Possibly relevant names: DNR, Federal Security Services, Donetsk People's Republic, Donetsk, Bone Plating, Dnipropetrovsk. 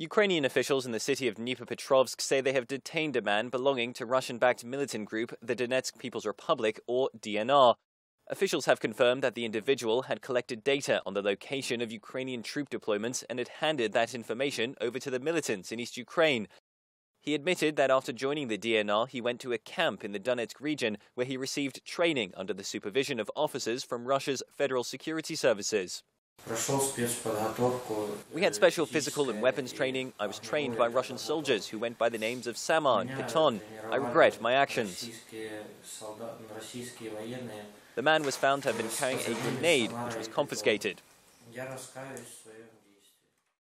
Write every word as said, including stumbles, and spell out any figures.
Ukrainian officials in the city of Dnipropetrovsk say they have detained a man belonging to Russian-backed militant group the Donetsk People's Republic, or D N R. Officials have confirmed that the individual had collected data on the location of Ukrainian troop deployments and had handed that information over to the militants in East Ukraine. He admitted that after joining the D N R, he went to a camp in the Donetsk region where he received training under the supervision of officers from Russia's Federal Security Services. We had special physical and weapons training. I was trained by Russian soldiers who went by the names of Samar and Piton. I regret my actions. The man was found to have been carrying a grenade, which was confiscated.